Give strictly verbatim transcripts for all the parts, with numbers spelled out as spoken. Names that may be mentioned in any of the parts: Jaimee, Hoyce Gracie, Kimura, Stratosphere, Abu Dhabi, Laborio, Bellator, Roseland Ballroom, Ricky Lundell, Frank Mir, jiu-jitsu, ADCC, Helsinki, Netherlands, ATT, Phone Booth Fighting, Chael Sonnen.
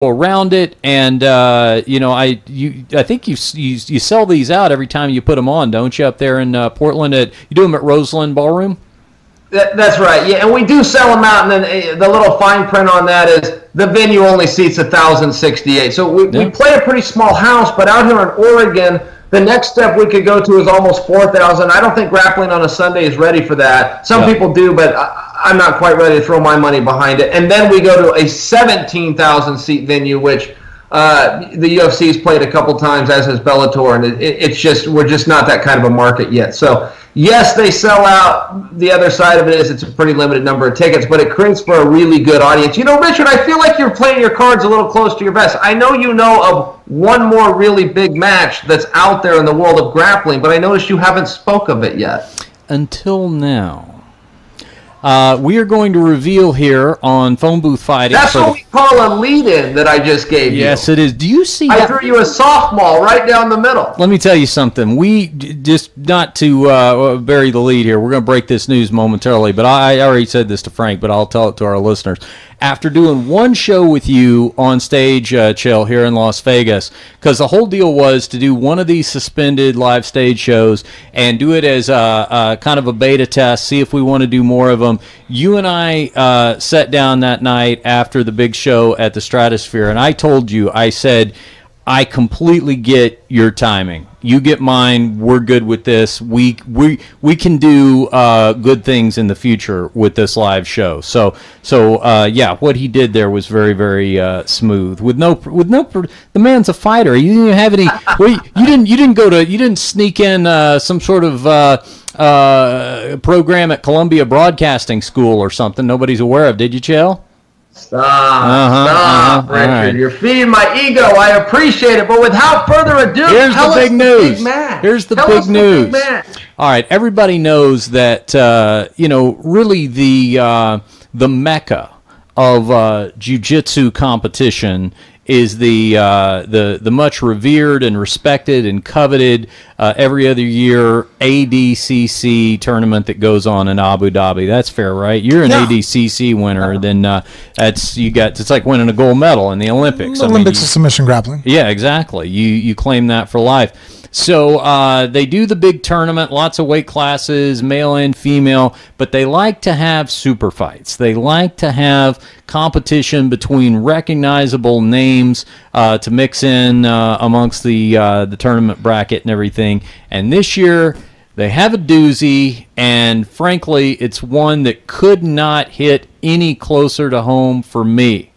around it, and uh, you know, I you I think you, you you sell these out every time you put them on, don't you? Up there in uh, Portland, at you do them at Roseland Ballroom. That, that's right, yeah, and we do sell them out, and then the little fine print on that is the venue only seats one thousand sixty-eight. So we, yeah. we play a pretty small house, but out here in Oregon, the next step we could go to is almost four thousand. I don't think grappling on a Sunday is ready for that. Some yeah. people do, but. I, I'm not quite ready to throw my money behind it. And then we go to a seventeen thousand seat venue, which uh, the U F C's played a couple times, as has Bellator, and it, it, it's just we're just not that kind of a market yet. So yes, they sell out. The other side of it is it's a pretty limited number of tickets, but it creates for a really good audience. You know, Richard, I feel like you're playing your cards a little close to your vest. I know you know of one more really big match that's out there in the world of grappling, but I noticed you haven't spoke of it yet. Until now. Uh, we are going to reveal here on Phone Booth Fighting. That's what we call a lead-in that I just gave you. Yes, it is. Do you see? I threw you a softball right down the middle. Let me tell you something. We just not to uh, bury the lead here. We're going to break this news momentarily, but I, I already said this to Frank, but I'll tell it to our listeners. After doing one show with you on stage, uh, Chael, here in Las Vegas, because the whole deal was to do one of these suspended live stage shows and do it as a, a kind of a beta test, see if we want to do more of them. You and I uh, sat down that night after the big show at the Stratosphere, and I told you, I said, I completely get your timing. You get mine. We're good with this. We we we can do uh, good things in the future with this live show. So so uh, yeah, what he did there was very very uh, smooth. With no with no the man's a fighter. You didn't have any. Well, you, you didn't you didn't go to you didn't sneak in uh, some sort of uh, uh, program at Columbia Broadcasting School or something. Nobody's aware of, did you, Chael? Stop, uh-huh, stop, uh-huh, Richard. Right. You're feeding my ego. I appreciate it. But without further ado, here's tell the big us news. The big match. Here's the tell big us news. The big match. All right, everybody knows that, uh, you know, really the, uh, the mecca of uh, jiu-jitsu competition is the uh, the the much revered and respected and coveted uh, every other year A D C C tournament that goes on in Abu Dhabi. That's fair, right? You're an yeah. A D C C winner, yeah. then uh, that's you got. It's like winning a gold medal in the Olympics. The I Olympics mean, you, is submission grappling. Yeah, exactly. You you claim that for life. So uh, they do the big tournament, lots of weight classes, male and female, but they like to have super fights. They like to have competition between recognizable names uh, to mix in uh, amongst the uh, the tournament bracket and everything. And this year they have a doozy, and frankly, it's one that could not hit any closer to home for me.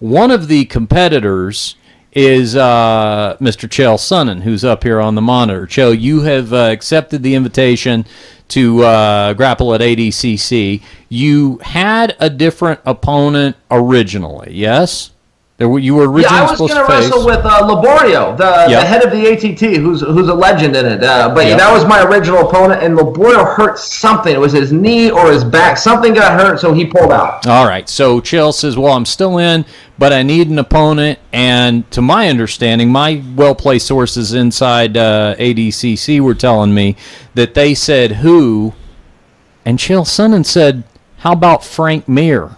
One of the competitors is uh, Mister Chael Sonnen, who's up here on the monitor. Chael, you have uh, accepted the invitation to uh, grapple at A D C C. You had a different opponent originally, yes? There were, you were originally yeah, I was going to wrestle with uh, Laborio, the, yep. the head of the A T T, who's who's a legend in it. Uh, but yep. that was my original opponent, and Laborio hurt something. It was his knee or his back. Something got hurt, so he pulled out. All right, so Chael says, well, I'm still in, but I need an opponent. And to my understanding, my well-placed sources inside uh, A D C C were telling me that they said who, and Chael Sonnen said, how about Frank Mir?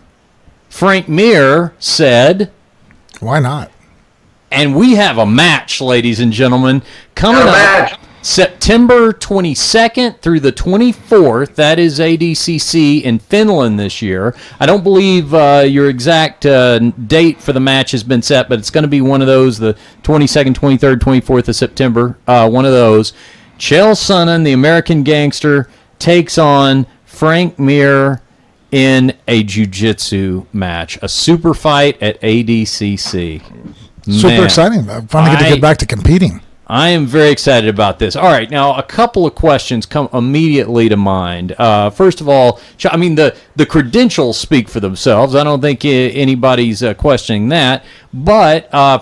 Frank Mir said... Why not? And we have a match, ladies and gentlemen, coming up September twenty-second through the twenty-fourth. That is A D C C in Finland this year. I don't believe uh, your exact uh, date for the match has been set, but it's going to be one of those, the twenty-second, twenty-third, twenty-fourth of September, uh, one of those. Chael Sonnen, the American gangster, takes on Frank Mir in a jiu-jitsu match, a super fight at A D C C. Super Man, exciting. I'm finally going to get back to competing. I am very excited about this. All right, now a couple of questions come immediately to mind. Uh, first of all, I mean, the, the credentials speak for themselves. I don't think anybody's uh, questioning that. But, uh,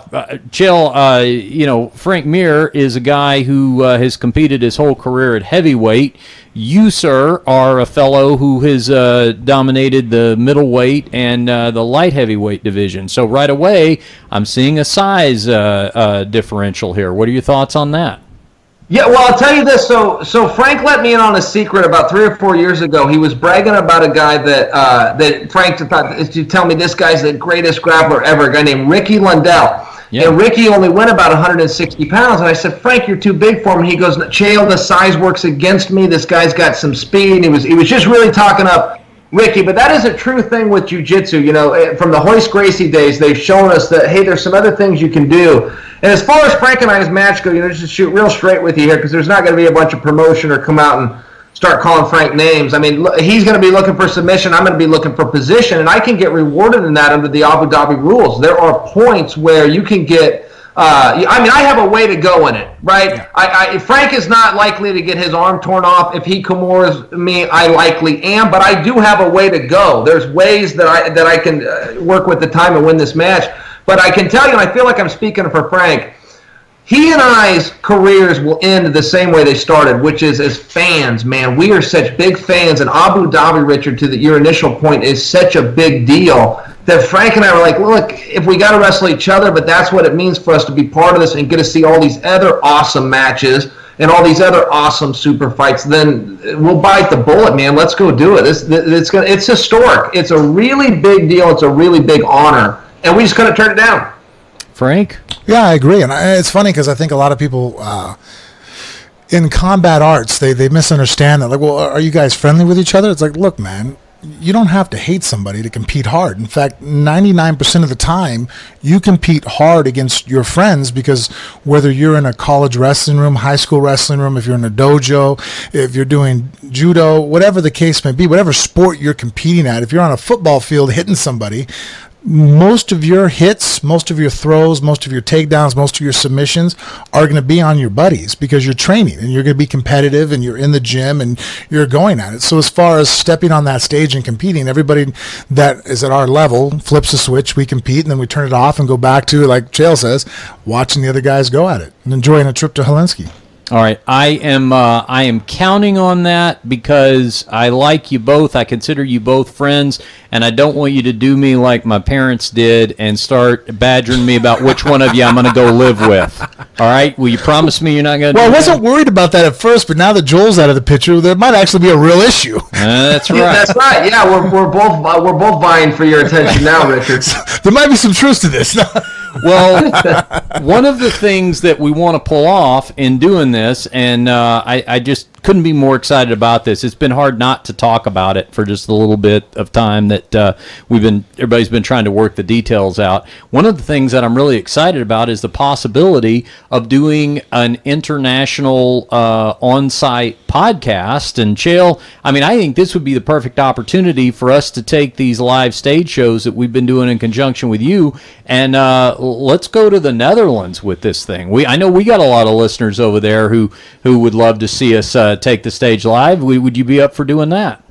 Chael, uh, you know, Frank Mir is a guy who uh, has competed his whole career at heavyweight. You, sir, are a fellow who has uh, dominated the middleweight and uh, the light heavyweight division. So right away, I'm seeing a size uh, uh, differential here. What are your thoughts on that? Yeah, well, I'll tell you this. So, so Frank let me in on a secret about three or four years ago. He was bragging about a guy that uh, that Frank thought is to tell me this guy's the greatest grappler ever. A guy named Ricky Lundell. Yeah. And Ricky only went about one hundred sixty pounds. And I said, Frank, you're too big for him. And he goes, Chael, the size works against me. This guy's got some speed. He was he was just really talking up Ricky. But that is a true thing with jiu-jitsu. You know, from the Hoyce Gracie days, they've shown us that, hey, there's some other things you can do. And as far as Frank and I's match go, you know, just to shoot real straight with you here, because there's not going to be a bunch of promotion or come out and start calling Frank names. I mean, look, he's going to be looking for submission. I'm going to be looking for position. And I can get rewarded in that under the Abu Dhabi rules. There are points where you can get Uh, I mean, I have a way to go in it, right? Yeah. I, I, Frank is not likely to get his arm torn off. If he Kimuras me, I likely am, but I do have a way to go. There's ways that I that I can uh, work with the time and win this match. But I can tell you, and I feel like I'm speaking for Frank, he and I's careers will end the same way they started, which is as fans, man. We are such big fans, and Abu Dhabi, Richard, to the, your initial point, is such a big deal that Frank and I were like, look, if we got to wrestle each other, but that's what it means for us to be part of this and get to see all these other awesome matches and all these other awesome super fights, then we'll bite the bullet, man. Let's go do it. It's, it's, gonna, it's historic. It's a really big deal. It's a really big honor, and we just couldn't turn it down. Frank? Yeah, I agree. And it's funny because I think a lot of people uh, in combat arts, they, they misunderstand that. Like, well, are you guys friendly with each other? It's like, look, man, you don't have to hate somebody to compete hard. In fact, ninety-nine percent of the time, you compete hard against your friends because whether you're in a college wrestling room, high school wrestling room, if you're in a dojo, if you're doing judo, whatever the case may be, whatever sport you're competing at, if you're on a football field hitting somebody, most of your hits, most of your throws, most of your takedowns, most of your submissions are going to be on your buddies because you're training and you're going to be competitive and you're in the gym and you're going at it. So as far as stepping on that stage and competing, everybody that is at our level flips a switch, we compete, and then we turn it off and go back to, like Chael says, watching the other guys go at it and enjoying a trip to Helsinki. All right, I am uh, I am counting on that because I like you both. I consider you both friends, and I don't want you to do me like my parents did and start badgering me about which one of you I'm going to go live with. All right, will you promise me you're not going to? Well, do I wasn't that? worried about that at first, but now that Joel's out of the picture, there might actually be a real issue. Uh, that's right. Yeah, that's right. Yeah, we're we're both uh, we're both vying for your attention now, Richard. There might be some truth to this. Well, one of the things that we want to pull off in doing this, and uh, I, I just couldn't be more excited about this. It's been hard not to talk about it for just a little bit of time that uh, we've been, everybody's been trying to work the details out. One of the things that I'm really excited about is the possibility of doing an international uh, on-site podcast. And Chael, I mean, I think this would be the perfect opportunity for us to take these live stage shows that we've been doing in conjunction with you and uh, let's go to the Netherlands with this thing. We I know we got a lot of listeners over there who who would love to see us uh, take the stage live. We, would you be up for doing that?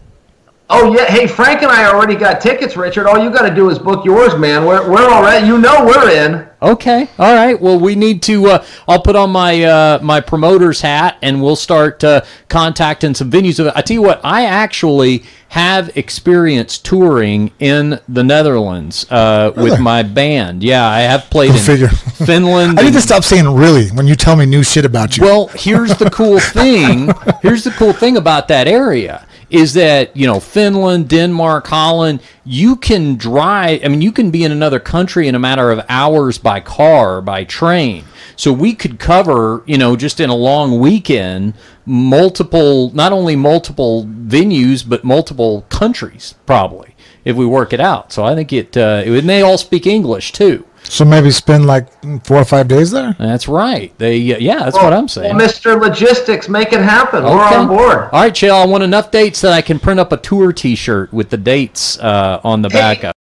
Oh yeah, hey, Frank and I already got tickets, Richard. All you got to do is book yours, man. We're we're all right. You know we're in. Okay, all right. Well, we need to. Uh, I'll put on my uh, my promoter's hat, and we'll start uh, contacting some venues. I tell you what, I actually have experience touring in the Netherlands uh, really? with my band. Yeah, I have played in figure. Finland. I need to stop saying "really" when you tell me new shit about you. Well, here's the cool thing. Here's the cool thing about that area is that you know Finland, Denmark, Holland. You can drive. I mean, you can be in another country in a matter of hours by car, by train. So we could cover, you know, just in a long weekend, multiple, not only multiple venues, but multiple countries, probably, if we work it out. So I think it, uh, it and they all speak English, too. So maybe spend like four or five days there? That's right. They uh, Yeah, that's well, what I'm saying. Well, Mister Logistics, make it happen. Okay. We're on board. All right, Chael, I want enough dates that I can print up a tour T-shirt with the dates uh, on the hey. back of